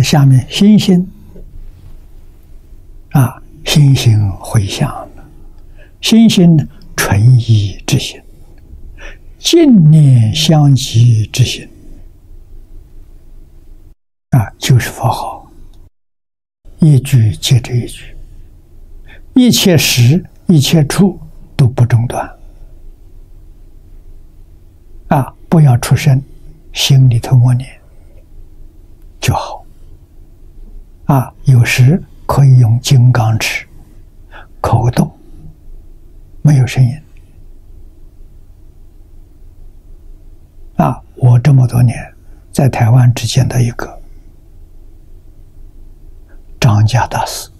的下面心心啊，心心回向，心心纯一之心，净念相即之心啊，就是佛号，一句接着一句，一切时一切处都不中断啊，不要出声，心里头默念就好啊。有时可以用金刚尺，口动没有声音啊。我这么多年在台湾只见到一个张家大师，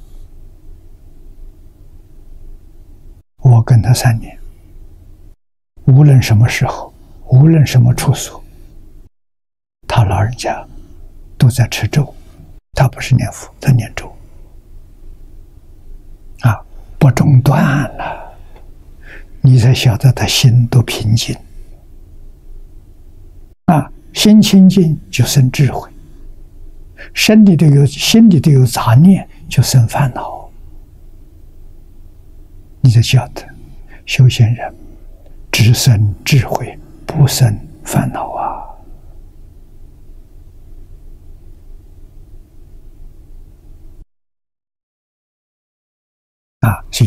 我跟他3年，无论什么时候，无论什么处所，他老人家都在吃咒，他不是念佛，他念咒啊，不中断了，你才晓得他心多平静啊。心清净就生智慧，心里都有杂念就生烦恼，你才晓得修行人只生智慧不生烦恼啊。啊，所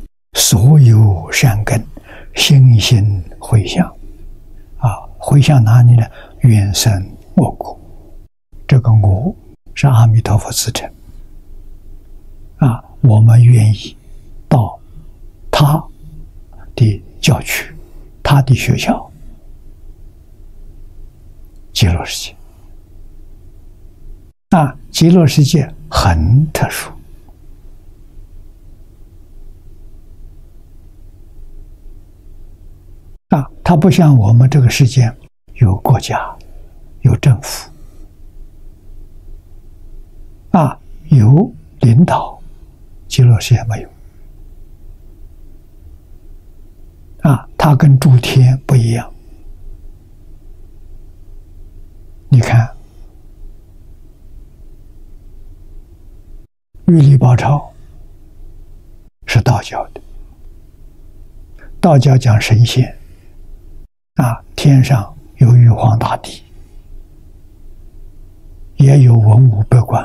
所有善根心心回向啊，回向哪里呢？远生我国，这个我是阿弥陀佛自称啊。我们愿意到他的教区，他的学校，极乐世界啊。极乐世界很特殊啊，它不像我们这个世界有国家有政府啊，有领导，极乐世界没有啊。它跟诸天不一样，你看玉历宝钞是道教的，道教讲神仙啊，天上有玉皇大帝，也有文武百官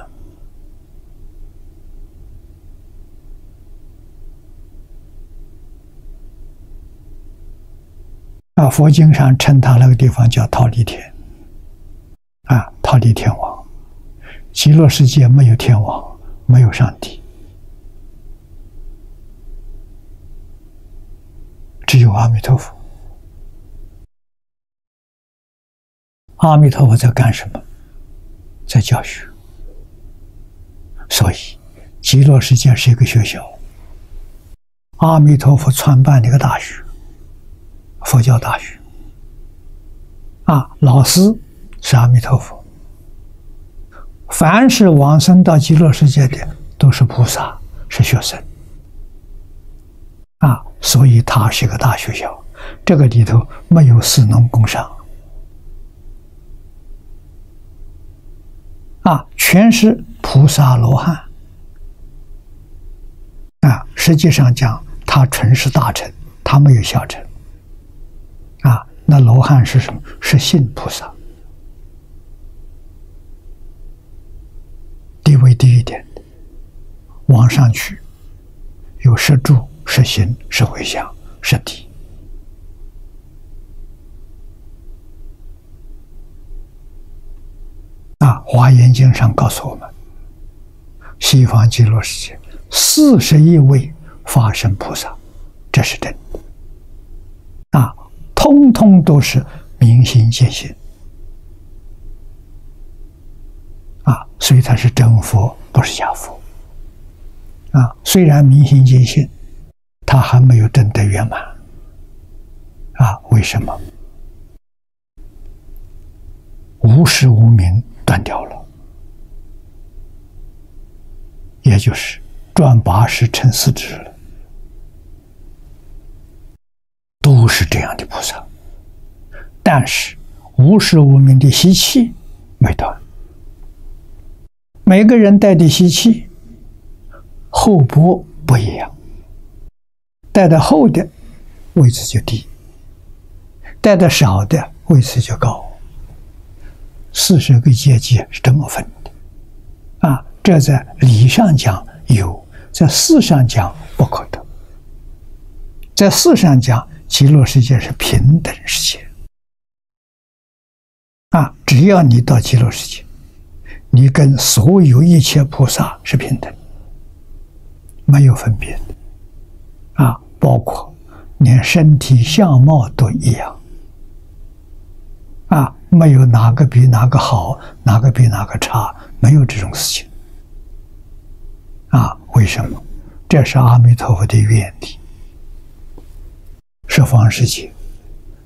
啊。佛经上称他那个地方叫忉利天啊，忉利天王。极乐世界没有天王，没有上帝，只有阿弥陀佛。阿弥陀佛在干什么？在教学。所以极乐世界是一个学校，阿弥陀佛创办了一个大学，佛教大学啊。老师是阿弥陀佛，凡是往生到极乐世界的都是菩萨，是学生啊。所以它是一个大学校，这个里头没有士农工商啊，全是菩萨罗汉啊。实际上讲，他纯是大乘，他没有小乘啊。那罗汉是什么？是信菩萨，地位低一点的，往上去有是住、是行、是回向、是地啊。华严经上告诉我们，西方极乐世界41位法身菩萨，这是真的啊，通通都是明心见性啊，所以它是真佛，不是假佛。啊，虽然明心见性，他还没有证得圆满。啊，为什么？无始无明断掉了，也就是转80成四智了。都是这样的菩萨，但是无始无明的习气没断。每个人带的习气厚薄不一样，带的厚的位置就低，带的少的位置就高。40个阶级是这么分的啊，这在理上讲有，在事上讲不可得。在事上讲，极乐世界是平等世界啊，只要你到极乐世界，你跟所有一切菩萨是平等，没有分别的啊，包括连身体相貌都一样啊，没有哪个比哪个好，哪个比哪个差，没有这种事情啊。为什么？这是阿弥陀佛的愿力，十方世界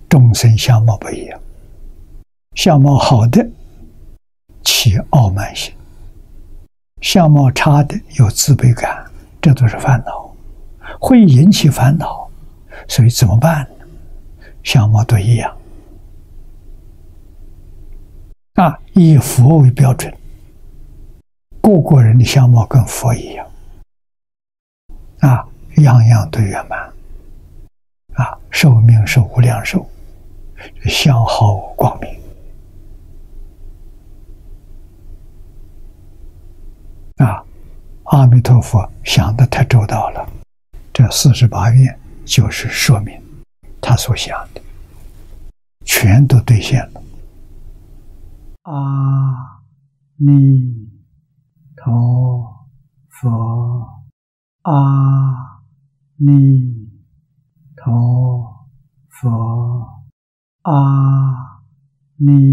众生相貌不一样，相貌好的起傲慢心，相貌差的有自卑感，这都是烦恼，会引起烦恼。所以怎么办呢？相貌都一样啊，以佛为标准，各国人的相貌跟佛一样啊，样样都圆满啊，寿命是无量寿，相好光明啊。阿弥陀佛想得太周到了，这48愿就是说明他所想的全都兑现了。阿弥陀佛，阿弥陀佛，阿弥。